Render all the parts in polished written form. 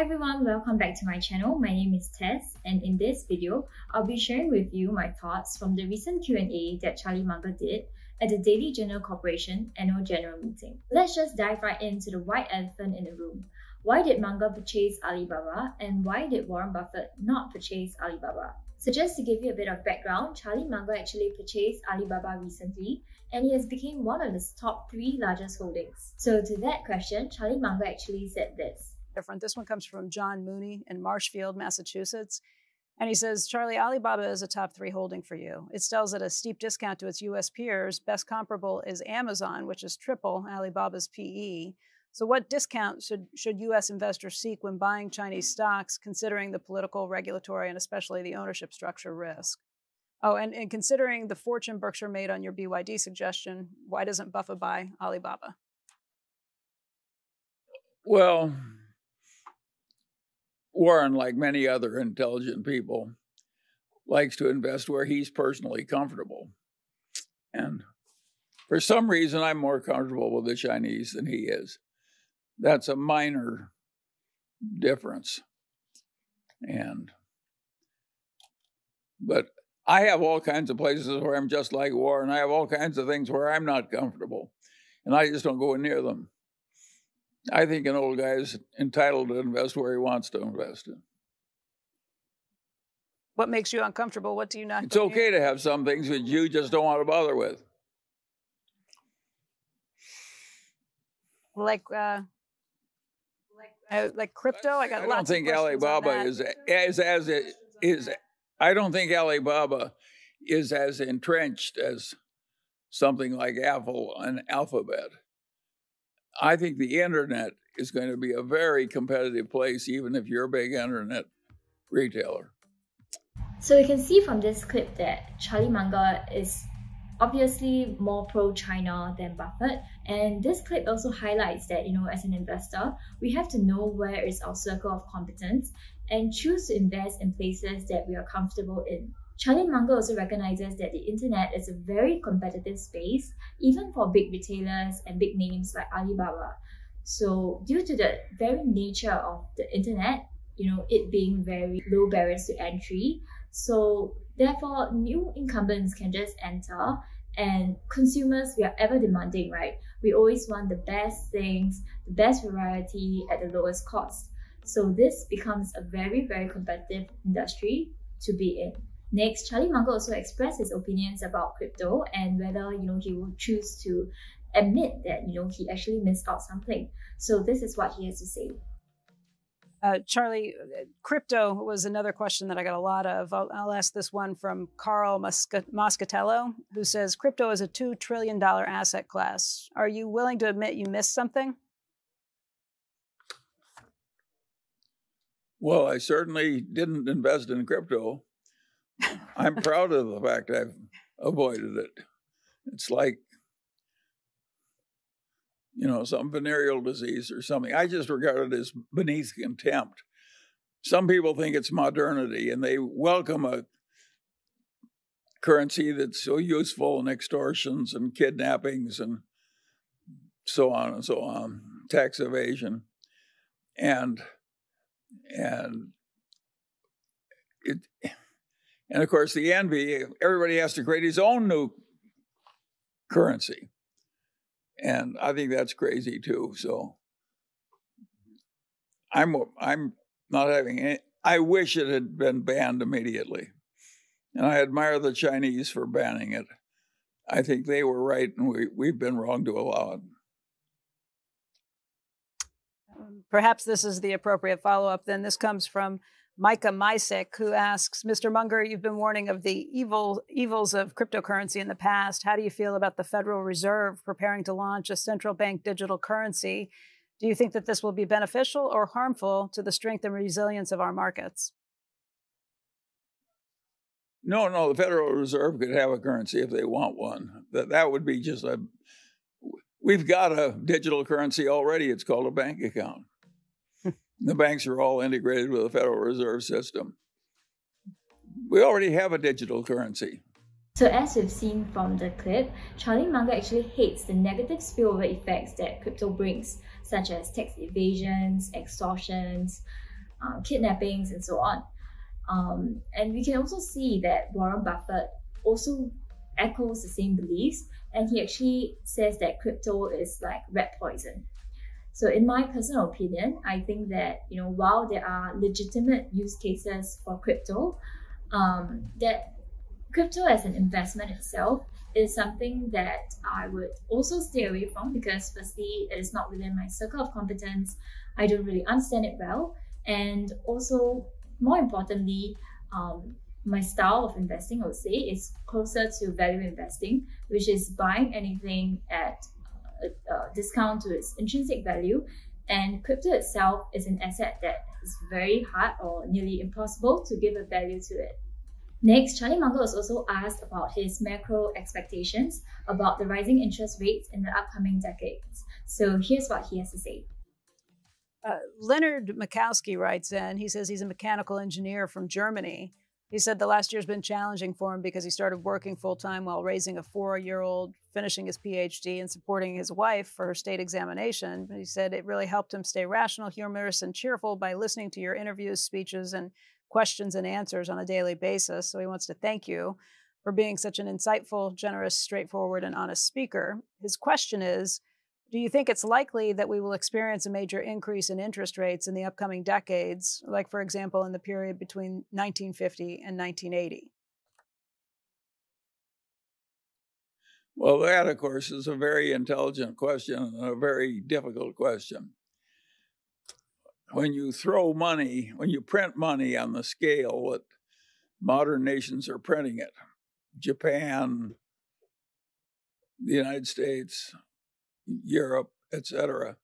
Hi everyone, welcome back to my channel. My name is Tess, and in this video, I'll be sharing with you my thoughts from the recent Q&A that Charlie Munger did at the Daily Journal Corporation Annual General Meeting. Let's just dive right into the white elephant in the room. Why did Munger purchase Alibaba, and why did Warren Buffett not purchase Alibaba? So just to give you a bit of background, Charlie Munger actually purchased Alibaba recently, and he has become one of his top three largest holdings. So to that question, Charlie Munger actually said this. Different. This one comes from John Mooney in Marshfield, Massachusetts. And he says, Charlie, Alibaba is a top three holding for you. It sells at a steep discount to its U.S. peers. Best comparable is Amazon, which is triple Alibaba's PE. So what discount should U.S. investors seek when buying Chinese stocks, considering the political, regulatory, and especially the ownership structure risk? Oh, and considering the fortune Berkshire made on your BYD suggestion, why doesn't Buffett buy Alibaba? Well, Warren, like many other intelligent people, likes to invest where he's personally comfortable. And for some reason, I'm more comfortable with the Chinese than he is. That's a minor difference. But I have all kinds of places where I'm just like Warren. I have all kinds of things where I'm not comfortable, and I just don't go near them. I think an old guy is entitled to invest where he wants to invest in. What makes you uncomfortable? What do you not? It's okay to have some things that you just don't want to bother with. Like crypto? I got lots of questions on that. I don't think Alibaba is as entrenched as something like Apple and Alphabet. I think the internet is going to be a very competitive place, even if you're a big internet retailer. So you can see from this clip that Charlie Munger is obviously more pro-China than Buffett. And this clip also highlights that, you know, as an investor, we have to know where is our circle of competence and choose to invest in places that we are comfortable in. Charlie Munger also recognizes that the internet is a very competitive space, even for big retailers and big names like Alibaba. So due to the very nature of the internet, you know, it being very low barriers to entry, so therefore new incumbents can just enter, and consumers, we are ever demanding, right? We always want the best things, the best variety at the lowest cost. So this becomes a very, very competitive industry to be in. Next, Charlie Munger also expressed his opinions about crypto and whether, you know, he would choose to admit that, you know, he actually missed out something. So this is what he has to say. Charlie, crypto was another question that I got a lot of. I'll ask this one from Carl Moscatello, who says, crypto is a $2 trillion asset class. Are you willing to admit you missed something? Well, I certainly didn't invest in crypto. I'm proud of the fact I've avoided it. It's like, you know, some venereal disease or something. I just regard it as beneath contempt. Some people think it's modernity, and they welcome a currency that's so useful in extortions and kidnappings and so on and so on, tax evasion. And of course, the envy, everybody has to create his own new currency. And I think that's crazy too. So I'm not having any, I wish it had been banned immediately. And I admire the Chinese for banning it. I think they were right, and we've been wrong to allow it. Perhaps this is the appropriate follow-up then. This comes from Micah Meisick, who asks, Mr. Munger, you've been warning of the evils of cryptocurrency in the past. How do you feel about the Federal Reserve preparing to launch a central bank digital currency? Do you think that this will be beneficial or harmful to the strength and resilience of our markets? No, the Federal Reserve could have a currency if they want one. That would be just a, we've got a digital currency already. It's called a bank account. The banks are all integrated with the Federal Reserve System. We already have a digital currency. So as we've seen from the clip, Charlie Munger actually hates the negative spillover effects that crypto brings, such as tax evasions, extortions, kidnappings and so on. And we can also see that Warren Buffett also echoes the same beliefs, and he actually says that crypto is like rat poison. So in my personal opinion, I think that, you know, while there are legitimate use cases for crypto, that crypto as an investment itself is something that I would also stay away from, because firstly, it is not within my circle of competence. I don't really understand it well. And also, more importantly, my style of investing, I would say, is closer to value investing, which is buying anything at a discount to its intrinsic value. And crypto itself is an asset that is very hard or nearly impossible to give a value to it. Next, Charlie Munger was also asked about his macro expectations about the rising interest rates in the upcoming decades. So here's what he has to say. Leonard Mikowski writes in, he says he's a mechanical engineer from Germany. He said the last year's been challenging for him because he started working full-time while raising a four-year-old, finishing his PhD, and supporting his wife for her state examination. He said it really helped him stay rational, humorous, and cheerful by listening to your interviews, speeches, and questions and answers on a daily basis. So he wants to thank you for being such an insightful, generous, straightforward, and honest speaker. His question is, do you think it's likely that we will experience a major increase in interest rates in the upcoming decades, like, for example, in the period between 1950 and 1980? Well, that, of course, is a very intelligent question and a very difficult question. When you throw money, when you print money on the scale that modern nations are printing it, Japan, the United States, Europe, etc.,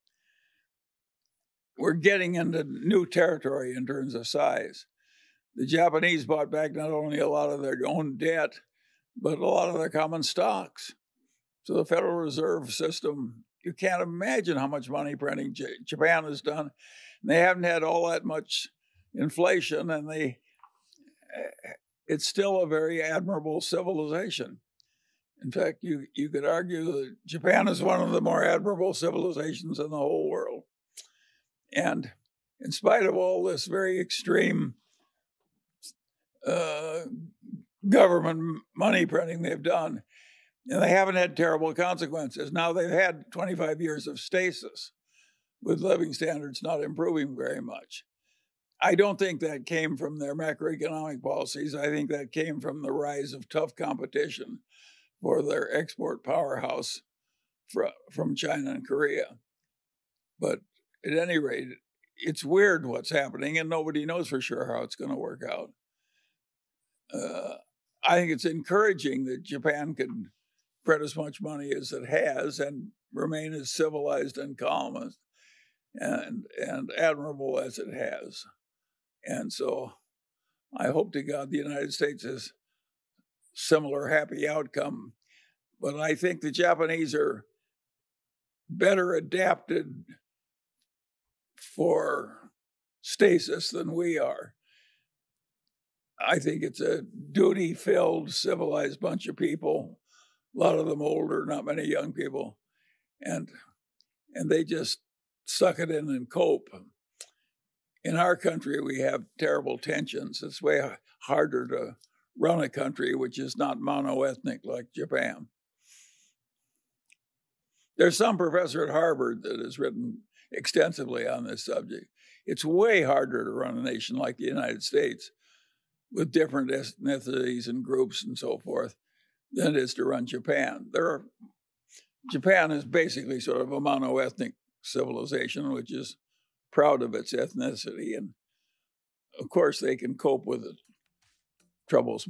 we're getting into new territory in terms of size. The Japanese bought back not only a lot of their own debt, but a lot of their common stocks. So the Federal Reserve system, you can't imagine how much money printing Japan has done. They haven't had all that much inflation, and it's still a very admirable civilization. In fact, you could argue that Japan is one of the more admirable civilizations in the whole world. And in spite of all this very extreme government money printing they've done, and they haven't had terrible consequences. Now they've had 25 years of stasis, with living standards not improving very much. I don't think that came from their macroeconomic policies. I think that came from the rise of tough competition for their export powerhouse from China and Korea. But at any rate, it's weird what's happening, and nobody knows for sure how it's going to work out. I think it's encouraging that Japan can print as much money as it has and remain as civilized and calm and admirable as it has. And so I hope to God the United States has similar happy outcome. But I think the Japanese are better adapted for stasis than we are. I think it's a duty-filled, civilized bunch of people, a lot of them older, not many young people, and they just suck it in and cope. In our country, we have terrible tensions. It's way harder to run a country which is not monoethnic like Japan. There's some professor at Harvard that has written extensively on this subject. It's way harder to run a nation like the United States with different ethnicities and groups and so forth than it is to run Japan. Japan is basically sort of a monoethnic civilization, which is proud of its ethnicity, and of course they can cope with it troubles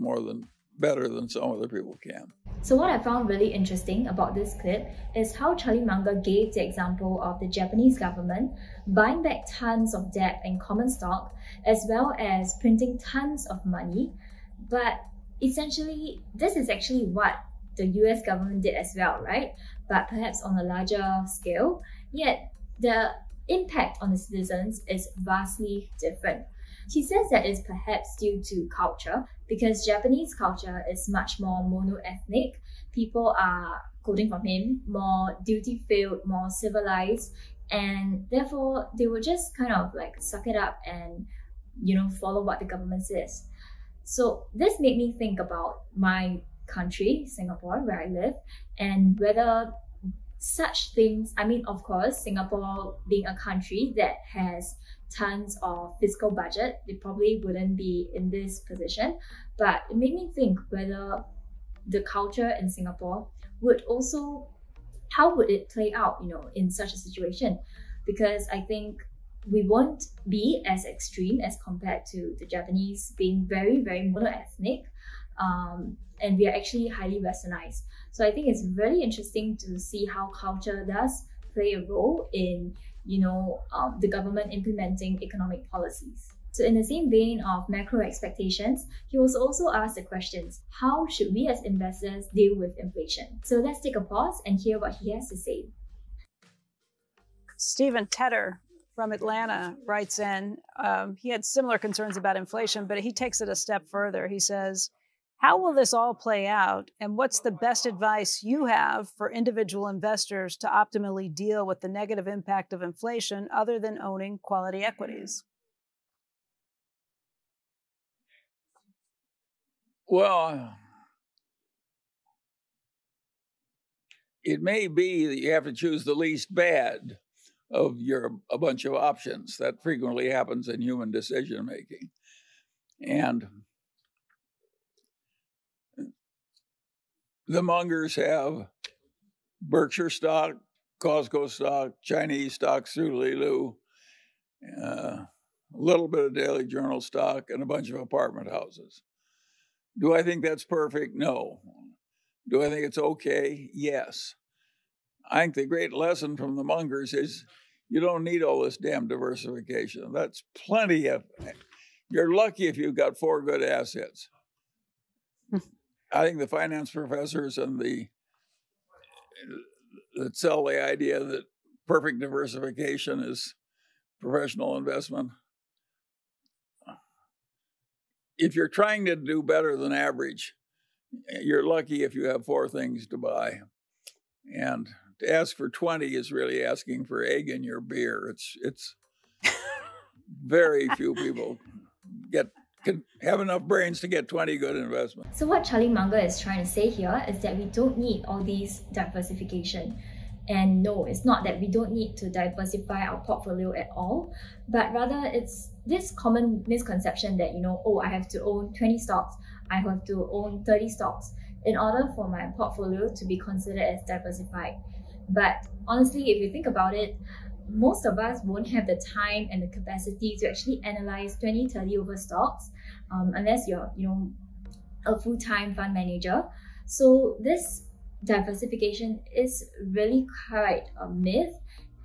better than some other people can. So what I found really interesting about this clip is how Charlie Munger gave the example of the Japanese government buying back tons of debt and common stock, as well as printing tons of money. But essentially, this is actually what the US government did as well, right? But perhaps on a larger scale. Yet the impact on the citizens is vastly different. He says that it's perhaps due to culture, because Japanese culture is much more monoethnic. People are, quoting from him, more duty-filled, more civilized, And therefore, they will just kind of like suck it up and, you know, follow what the government says. So this made me think about my country, Singapore, where I live, and whether such things, I mean, of course, Singapore being a country that has tons of fiscal budget, they probably wouldn't be in this position. But it made me think whether the culture in Singapore would also, how would it play out, you know, in such a situation? Because I think we won't be as extreme as compared to the Japanese being very, very monoethnic. And we are actually highly westernized. So I think it's really interesting to see how culture does play a role in, you know, the government implementing economic policies. So in the same vein of macro expectations, he was also asked the questions, how should we as investors deal with inflation? So let's take a pause and hear what he has to say. Stephen Tetter from Atlanta writes in, he had similar concerns about inflation, but he takes it a step further. He says, how will this all play out, and what's the best advice you have for individual investors to optimally deal with the negative impact of inflation other than owning quality equities? Well, it may be that you have to choose the least bad of a bunch of options. That frequently happens in human decision making. And the Mungers have Berkshire stock, Costco stock, Chinese stocks through Lulu, a little bit of Daily Journal stock, and a bunch of apartment houses. Do I think that's perfect? No. Do I think it's okay? Yes. I think the great lesson from the Mungers is you don't need all this damn diversification. That's plenty of it. You're lucky if you've got four good assets. I think the finance professors and that sell the idea that perfect diversification is professional investment. If you're trying to do better than average, you're lucky if you have four things to buy. And to ask for 20 is really asking for egg in your beer. It's very few people can have enough brains to get 20 good investments. So what Charlie Munger is trying to say here is that we don't need all these diversification. And no, it's not that we don't need to diversify our portfolio at all, but rather it's this common misconception that, you know, oh, I have to own 20 stocks, I have to own 30 stocks in order for my portfolio to be considered as diversified. But honestly, if you think about it, most of us won't have the time and the capacity to actually analyze 20, 30 over stocks, unless you're, you know, a full-time fund manager. So this diversification is really quite a myth.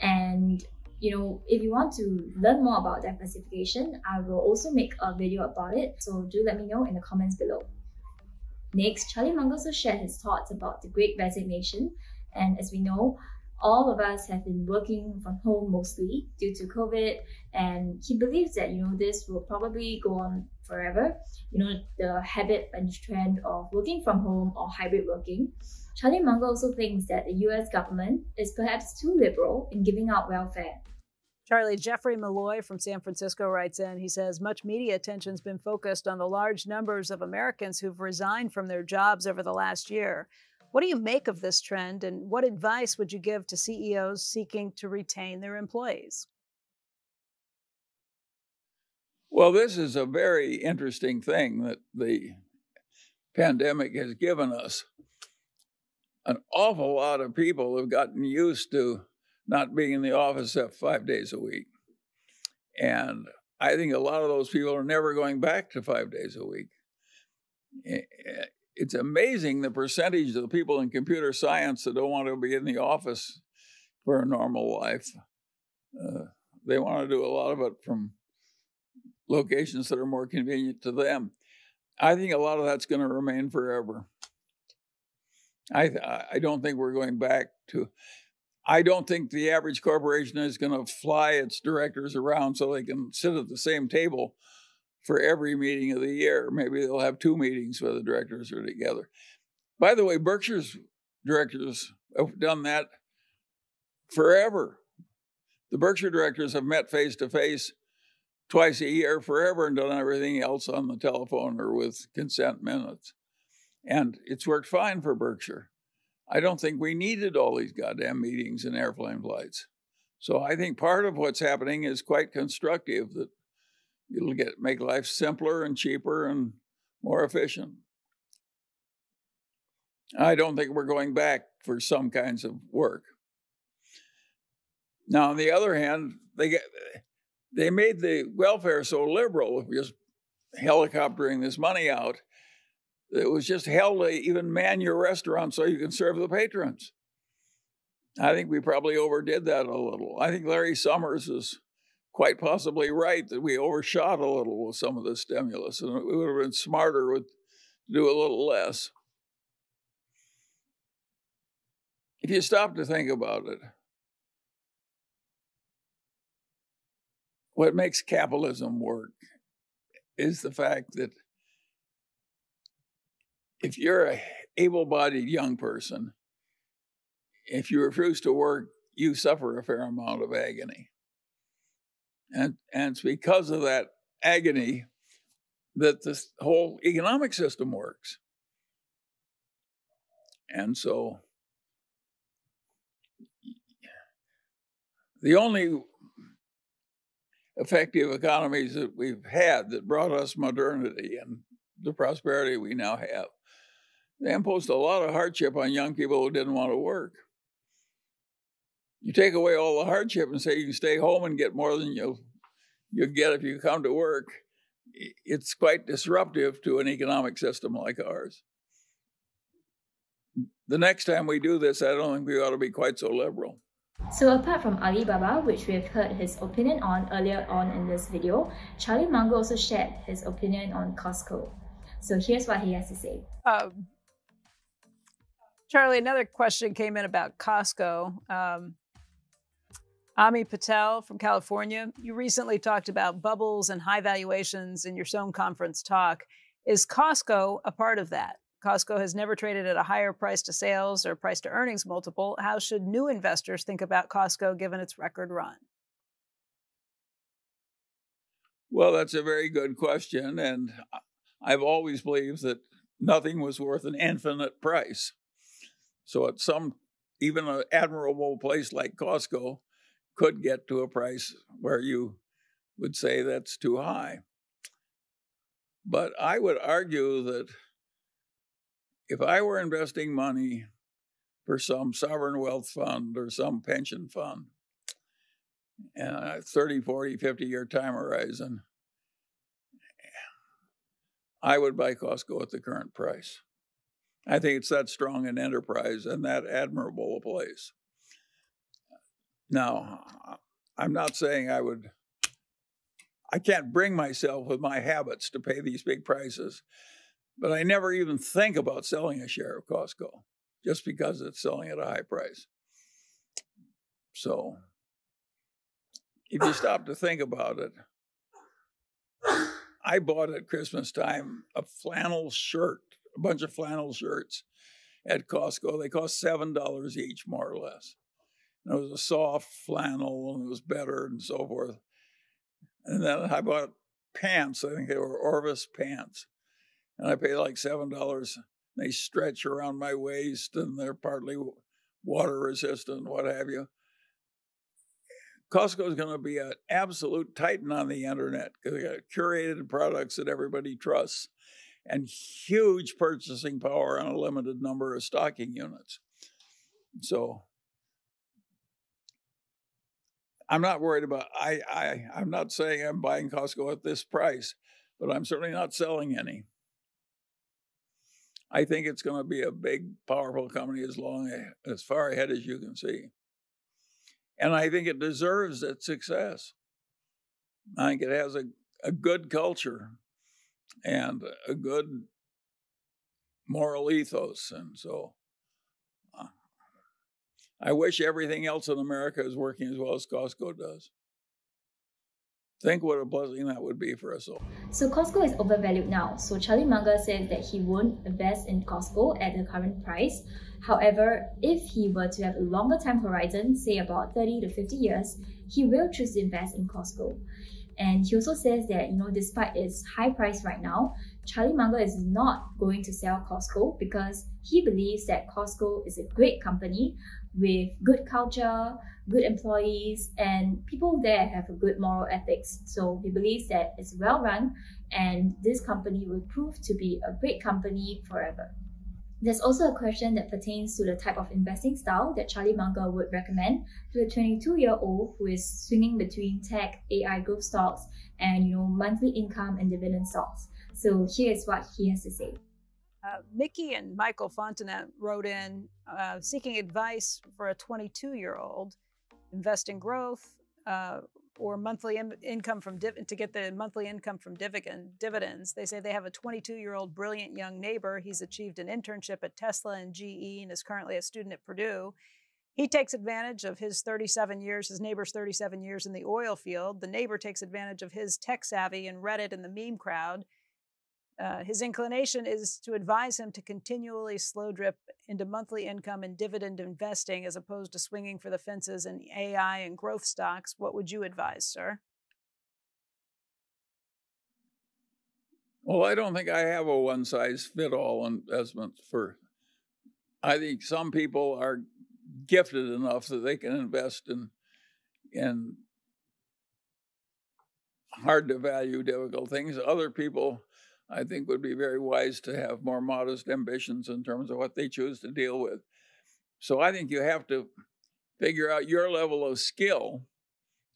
And, you know, if you want to learn more about diversification, I will also make a video about it. So do let me know in the comments below. Next, Charlie Munger also shared his thoughts about the Great Resignation. And as we know, all of us have been working from home mostly due to COVID, and he believes that, you know, this will probably go on forever, you know, the habit and trend of working from home or hybrid working. Charlie Munger also thinks that the US government is perhaps too liberal in giving out welfare. Charlie, Jeffrey Malloy from San Francisco writes in, he says, much media attention has been focused on the large numbers of Americans who've resigned from their jobs over the last year. What do you make of this trend, and what advice would you give to CEOs seeking to retain their employees? Well, this is a very interesting thing that the pandemic has given us. An awful lot of people have gotten used to not being in the office except 5 days a week. And I think a lot of those people are never going back to 5 days a week. It's amazing the percentage of the people in computer science that don't want to be in the office for a normal life. They want to do a lot of it from locations that are more convenient to them. I think a lot of that's going to remain forever. I don't think we're going back to, I don't think the average corporation is going to fly its directors around so they can sit at the same table for every meeting of the year. Maybe they'll have two meetings where the directors are together. By the way, Berkshire's directors have done that forever. The Berkshire directors have met face-to-face twice a year forever and done everything else on the telephone or with consent minutes. And it's worked fine for Berkshire. I don't think we needed all these goddamn meetings and airplane flights. So I think part of what's happening is quite constructive, that it'll make life simpler and cheaper and more efficient. I don't think we're going back for some kinds of work. Now, on the other hand, they made the welfare so liberal, just helicoptering this money out, it was just hell to even man your restaurant so you can serve the patrons. I think we probably overdid that a little. I think Larry Summers is quite possibly right that we overshot a little with some of the stimulus, and it would have been smarter to do a little less. If you stop to think about it, what makes capitalism work is the fact that if you're an able-bodied young person, if you refuse to work, you suffer a fair amount of agony. And it's because of that agony that this whole economic system works. And so the only effective economies that we've had that brought us modernity and the prosperity we now have, they imposed a lot of hardship on young people who didn't want to work. You take away all the hardship and say you can stay home and get more than you'll get if you come to work, it's quite disruptive to an economic system like ours. The next time we do this, I don't think we ought to be quite so liberal. So apart from Alibaba, which we have heard his opinion on earlier on in this video, Charlie Munger also shared his opinion on Costco. So here's what he has to say. Charlie, another question came in about Costco. Ami Patel from California, you recently talked about bubbles and high valuations in your Sohn conference talk. Is Costco a part of that? Costco has never traded at a higher price to sales or price to earnings multiple. How should new investors think about Costco given its record run? Well, that's a very good question. And I've always believed that nothing was worth an infinite price. So at even an admirable place like Costco could get to a price where you would say that's too high. But I would argue that if I were investing money for some sovereign wealth fund or some pension fund, and a 30, 40, 50-year time horizon, I would buy Costco at the current price. I think it's that strong an enterprise and that admirable a place. Now, I'm not saying I can't bring myself with my habits to pay these big prices, but I never even think about selling a share of Costco just because it's selling at a high price. So if you stop to think about it, I bought at Christmas time a flannel shirt, a bunch of flannel shirts at Costco. They cost $7 each, more or less. And it was a soft flannel and it was better and so forth. And then I bought pants. I think they were Orvis pants. And I paid like $7. They stretch around my waist and they're partly water resistant, what have you. Costco is going to be an absolute titan on the internet because they got curated products that everybody trusts and huge purchasing power on a limited number of stocking units. So I'm not worried about, I'm not saying I'm buying Costco at this price, but I'm certainly not selling any. I think it's going to be a big, powerful company as far ahead as you can see. And I think it deserves its success. I think it has a good culture and a good moral ethos. And so I wish everything else in America is working as well as Costco does. Think what a blessing that would be for us all. So Costco is overvalued now. So Charlie Munger says that he won't invest in Costco at the current price. However, if he were to have a longer time horizon, say about 30 to 50 years, he will choose to invest in Costco. And he also says that, despite its high price right now, Charlie Munger is not going to sell Costco because he believes that Costco is a great company with good culture, good employees, and people there have a good moral ethics. So he believes that it's well run and this company will prove to be a great company forever. There's also a question that pertains to the type of investing style that Charlie Munger would recommend to a 22-year-old who is swinging between tech, AI growth stocks, and monthly income and dividend stocks. So here is what he has to say. Mickey and Michael Fontanet wrote in seeking advice for a 22-year-old, invest in growth or monthly income from dividends. They say they have a 22-year-old brilliant young neighbor. He's achieved an internship at Tesla and GE and is currently a student at Purdue. He takes advantage of his 37 years, his neighbor's 37 years in the oil field. The neighbor takes advantage of his tech savvy and Reddit and the meme crowd. His inclination is to advise him to continually slow drip into monthly income and dividend investing as opposed to swinging for the fences in AI and growth stocks. What would you advise, sir? Well, I don't think I have a one-size-fit-all investment for. I think some people are gifted enough that they can invest in hard-to-value, difficult things. Other people, I think, would be very wise to have more modest ambitions in terms of what they choose to deal with. So I think you have to figure out your level of skill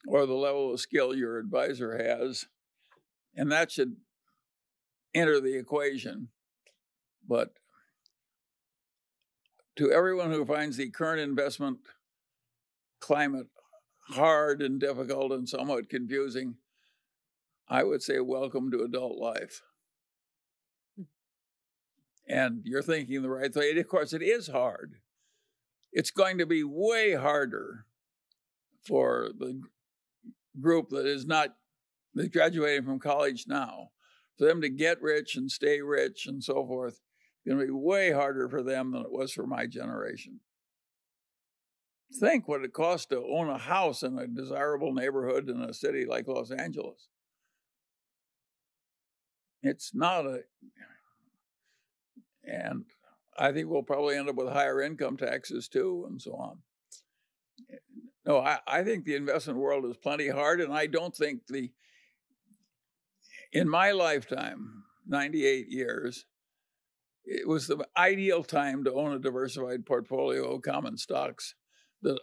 or the level of skill your advisor has, and that should enter the equation. But to everyone who finds the current investment climate hard and difficult and somewhat confusing, I would say welcome to adult life. And you're thinking the right thing. Of course, it is hard. It's going to be way harder for the group that is not graduating from college now. For them to get rich and stay rich and so forth, it's going to be way harder for them than it was for my generation. Think what it costs to own a house in a desirable neighborhood in a city like Los Angeles. It's not a... And I think we'll probably end up with higher income taxes too, and so on. No, I think the investment world is plenty hard, and I don't think in my lifetime, 98 years, it was the ideal time to own a diversified portfolio of common stocks that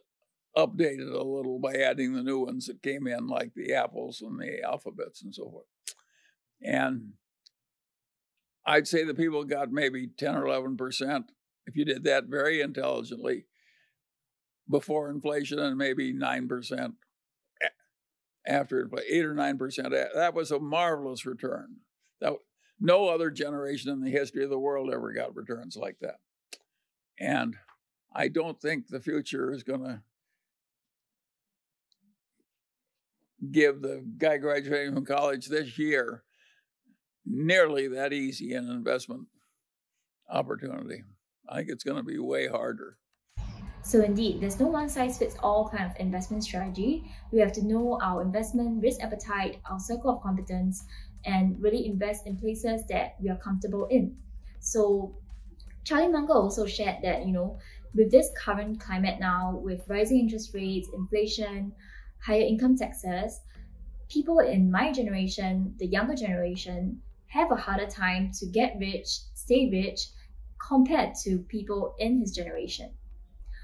updated a little by adding the new ones that came in, like the Apples and the Alphabets and so forth. And I'd say the people got maybe 10 or 11% if you did that very intelligently before inflation, and maybe 9% after inflation, 8 or 9%. That was a marvelous return. No other generation in the history of the world ever got returns like that. And I don't think the future is going to give the guy graduating from college this year nearly that easy an investment opportunity. I think it's going to be way harder. So indeed, there's no one-size-fits-all kind of investment strategy. We have to know our investment risk appetite, our circle of competence, and really invest in places that we are comfortable in. So Charlie Munger also shared that, with this current climate now, with rising interest rates, inflation, higher income taxes, people in my generation, the younger generation, have a harder time to get rich, stay rich, compared to people in his generation.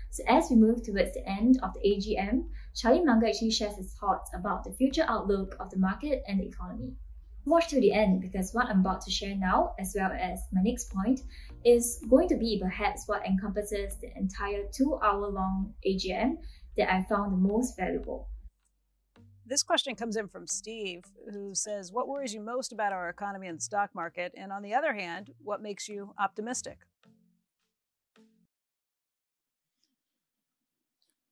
So as we move towards the end of the AGM, Charlie Munger actually shares his thoughts about the future outlook of the market and the economy. Watch till the end, because what I'm about to share now, as well as my next point, is going to be perhaps what encompasses the entire 2-hour-long AGM that I found the most valuable. This question comes in from Steve, who says, what worries you most about our economy and the stock market? And on the other hand, what makes you optimistic?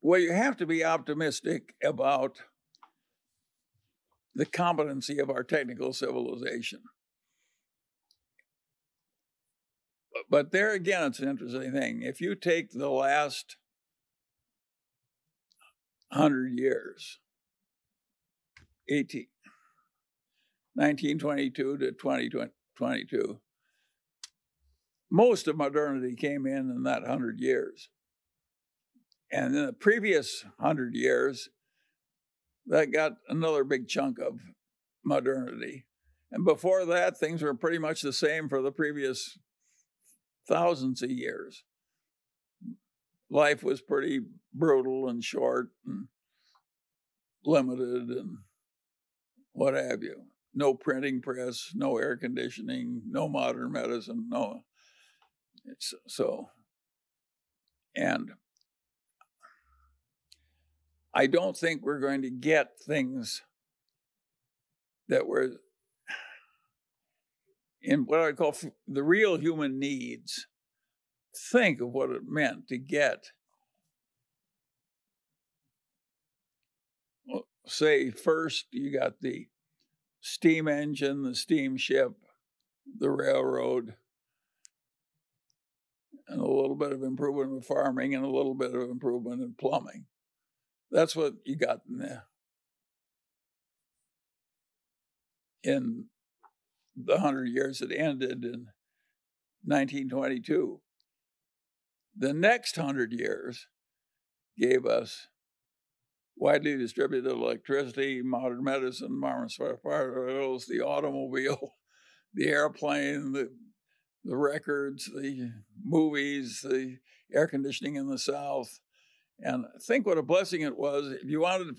Well, you have to be optimistic about the competency of our technical civilization. But there again, it's an interesting thing. If you take the last 100 years, 1922 to 2022, most of modernity came in that 100 years. And in the previous 100 years, that got another big chunk of modernity. And before that, things were pretty much the same for the previous thousands of years. Life was pretty brutal and short and limited and what have you. No printing press, no air conditioning, no modern medicine, no. It's so. And I don't think we're going to get things that were in what I call the real human needs. Think of what it meant to get, well, say first you got the steam engine, the steamship, the railroad, and a little bit of improvement in farming and a little bit of improvement in plumbing. That's what you got in the 100 years that ended in 1922. The next 100 years gave us widely distributed electricity, modern medicine, pharmaceuticals, the automobile, the airplane, the records, the movies, the air conditioning in the South. And think what a blessing it was. If you wanted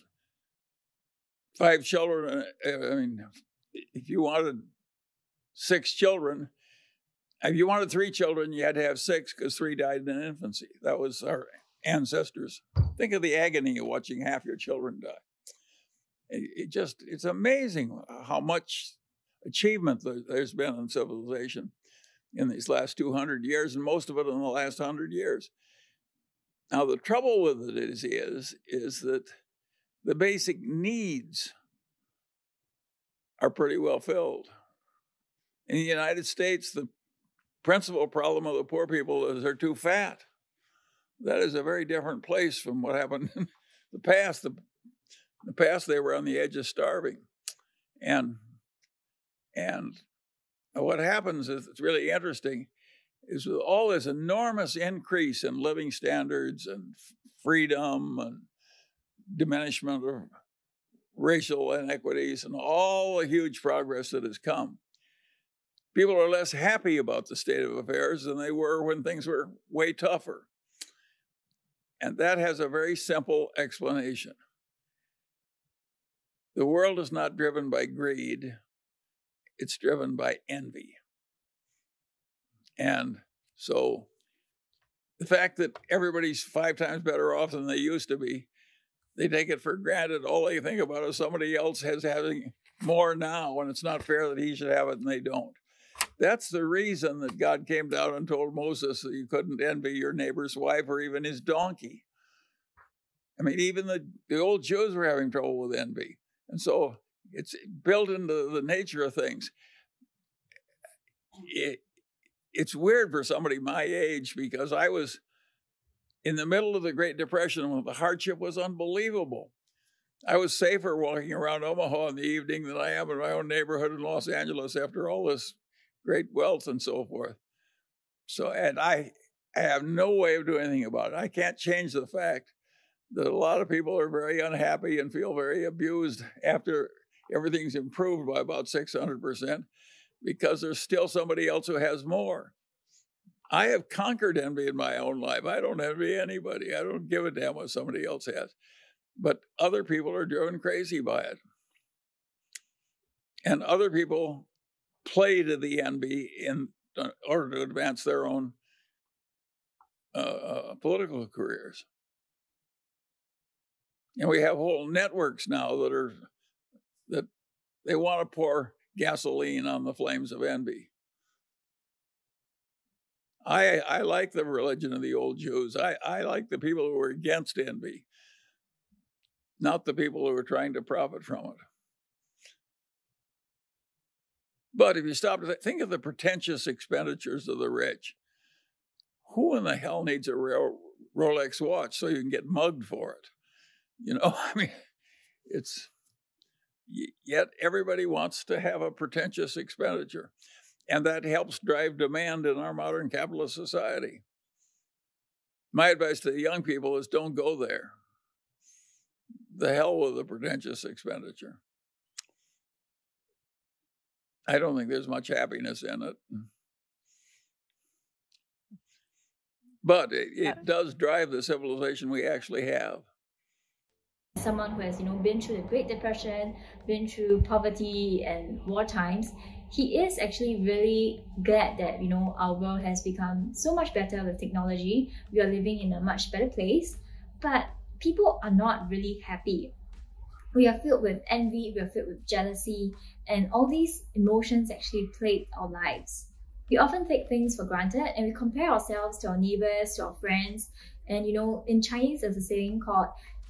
5 children, if you wanted 6 children, if you wanted 3 children, you had to have 6 because 3 died in infancy. That was our ancestors. Think of the agony of watching half your children die. It's amazing how much achievement there's been in civilization in these last 200 years, and most of it in the last 100 years. Now, the trouble with it is that the basic needs are pretty well filled. In the United States, the principal problem of the poor people is they're too fat. That is a very different place from what happened in the past. The past, they were on the edge of starving. And what happens is, it's really interesting, is with all this enormous increase in living standards and freedom and diminishment of racial inequities and all the huge progress that has come, people are less happy about the state of affairs than they were when things were way tougher. And that has a very simple explanation. The world is not driven by greed. It's driven by envy. And so the fact that everybody's 5 times better off than they used to be, they take it for granted. All they think about is somebody else has having more now, and it's not fair that he should have it and they don't. That's the reason that God came down and told Moses that you couldn't envy your neighbor's wife or even his donkey. I mean, even the old Jews were having trouble with envy. And so it's built into the nature of things. It's weird for somebody my age, because I was in the middle of the Great Depression when the hardship was unbelievable. I was safer walking around Omaha in the evening than I am in my own neighborhood in Los Angeles after all this great wealth and so forth. So, and I have no way of doing anything about it. I can't change the fact that a lot of people are very unhappy and feel very abused after everything's improved by about 600%. Because there's still somebody else who has more. I have conquered envy in my own life. I don't envy anybody. I don't give a damn what somebody else has. But other people are driven crazy by it. And other people play to the envy in order to advance their own political careers. And we have whole networks now that they want to pour gasoline on the flames of envy. I like the religion of the old Jews. I like the people who were against envy, not the people who were trying to profit from it. But if you stop to think of the pretentious expenditures of the rich. Who in the hell needs a Rolex watch so you can get mugged for it? You know, I mean, it's, yet everybody wants to have a pretentious expenditure. And that helps drive demand in our modern capitalist society. My advice to the young people is don't go there. The hell with the pretentious expenditure. I don't think there's much happiness in it. But it does drive the civilization we actually have. Someone who has, you know, been through the Great Depression, been through poverty and war times, he is actually really glad that, you know, our world has become so much better with technology. We are living in a much better place, but people are not really happy. We are filled with envy, we are filled with jealousy, and all these emotions actually plague our lives. We often take things for granted and we compare ourselves to our neighbors, to our friends. And, you know, in Chinese, there's a saying called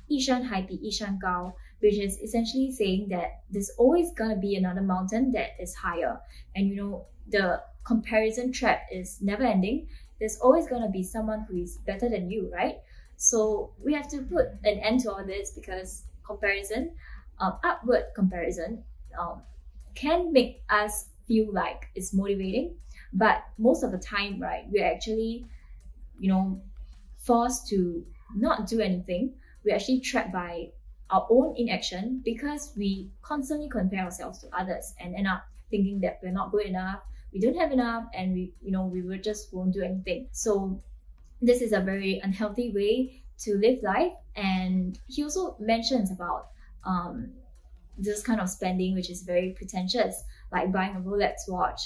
一山还比一山高, which is essentially saying that there's always going to be another mountain that is higher. And, you know, the comparison trap is never ending. There's always going to be someone who is better than you, right? So we have to put an end to all this, because comparison, upward comparison, can make us feel like it's motivating. But most of the time, right, we're actually, you know, forced to not do anything. We're actually trapped by our own inaction because we constantly compare ourselves to others and end up thinking that we're not good enough, we don't have enough, and we, you know, we just won't do anything. So this is a very unhealthy way to live life. And he also mentions about this kind of spending, which is very pretentious, like buying a Rolex watch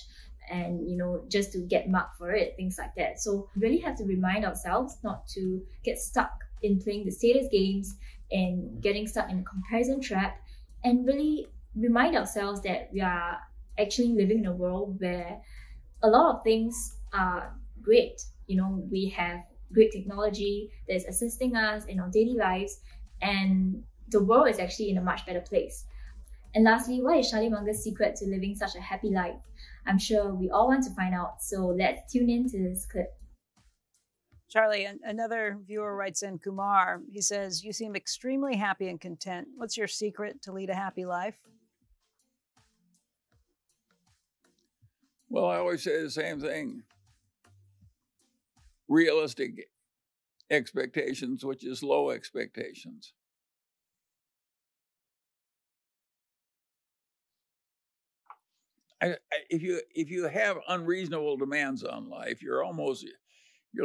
and, you know, just to get marked for it, things like that. So we really have to remind ourselves not to get stuck in playing the status games and getting stuck in a comparison trap, and really remind ourselves that we are actually living in a world where a lot of things are great. You know, we have great technology that is assisting us in our daily lives, and the world is actually in a much better place. And lastly, what is Charlie Munger's secret to living such a happy life? I'm sure we all want to find out, so let's tune in to this clip. Charlie, another viewer writes in, Kumar. He says, you seem extremely happy and content. What's your secret to lead a happy life? Well, I always say the same thing. Realistic expectations, which is low expectations. If you have unreasonable demands on life, you're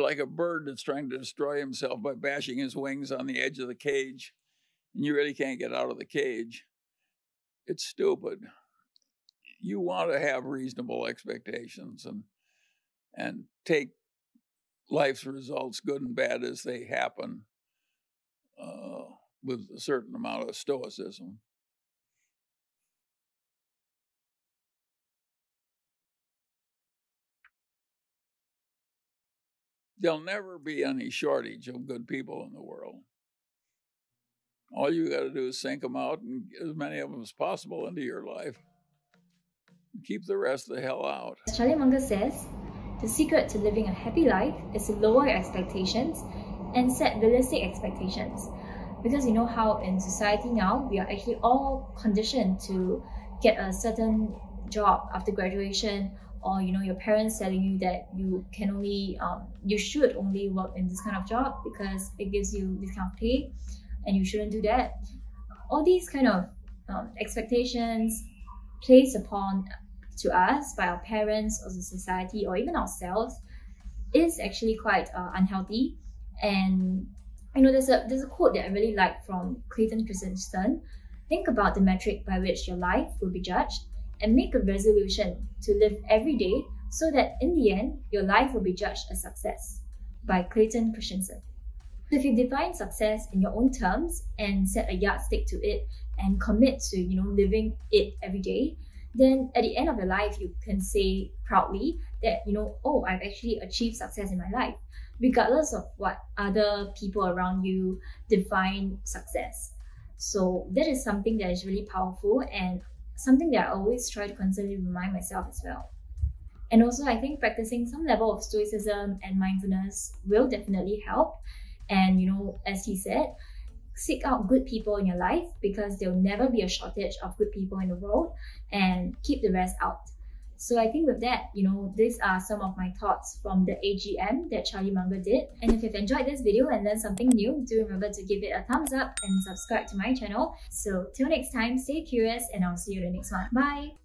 like a bird that's trying to destroy himself by bashing his wings on the edge of the cage, and you really can't get out of the cage. It's stupid. You want to have reasonable expectations and take life's results, good and bad as they happen, with a certain amount of stoicism. There'll never be any shortage of good people in the world. All you got to do is sink them out and get as many of them as possible into your life. Keep the rest the hell out. Charlie Munger says, the secret to living a happy life is to lower your expectations and set realistic expectations. Because you know how in society now, we are actually all conditioned to get a certain job after graduation, or, you know, your parents telling you that you can only, you should only work in this kind of job because it gives you this kind of pay and you shouldn't do that. All these kind of expectations placed upon to us by our parents or the society or even ourselves is actually quite unhealthy. And, you know, there's a quote that I really like from Clayton Christensen. Think about the metric by which your life will be judged, and make a resolution to live every day so that in the end, your life will be judged as success, by Clayton Christensen. If you define success in your own terms and set a yardstick to it and commit to, you know, living it every day, then at the end of your life, you can say proudly that, you know, oh, I've actually achieved success in my life, regardless of what other people around you define success. So that is something that is really powerful, and something that I always try to constantly remind myself as well. And also, I think practicing some level of stoicism and mindfulness will definitely help. And, you know, as he said, seek out good people in your life, because there'll never be a shortage of good people in the world, and keep the rest out. So I think with that, you know, these are some of my thoughts from the AGM that Charlie Munger did. And if you've enjoyed this video and learned something new, do remember to give it a thumbs up and subscribe to my channel. So till next time, stay curious, and I'll see you in the next one. Bye!